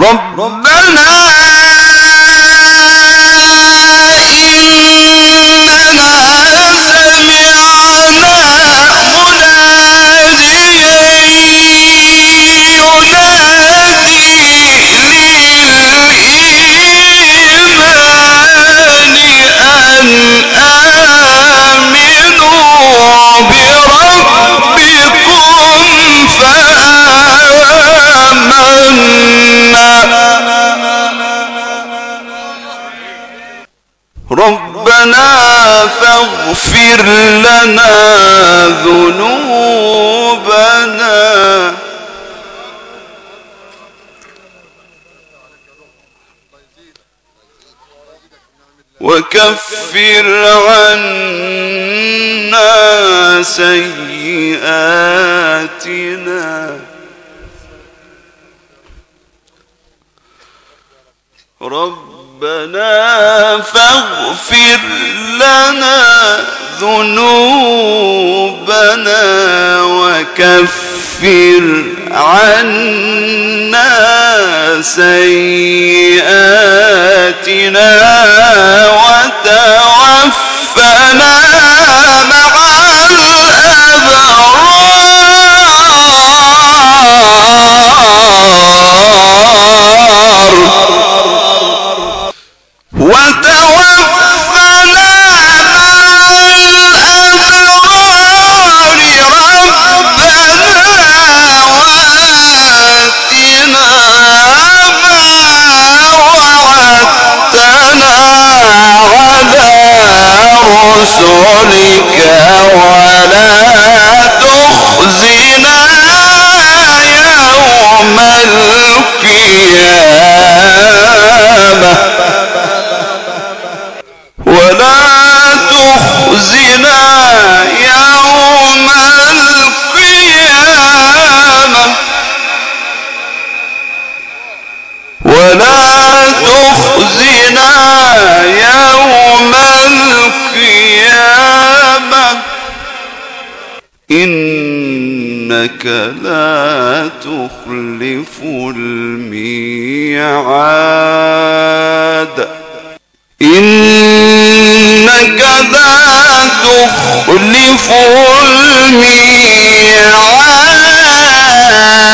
ربنا فاغفر لنا ذنوبنا وكفر عنا سيئاتنا ربنا فاغفر لنا ذنوبنا وكفر عنا سيئاتنا وتوفنا مع الأبرار رسلك ولا تخزنا يوم القيامة ولا تخزنا يوم القيامة ولا تخزنا يوم إنك لا تخلف الميعاد إنك لا تخلف الميعاد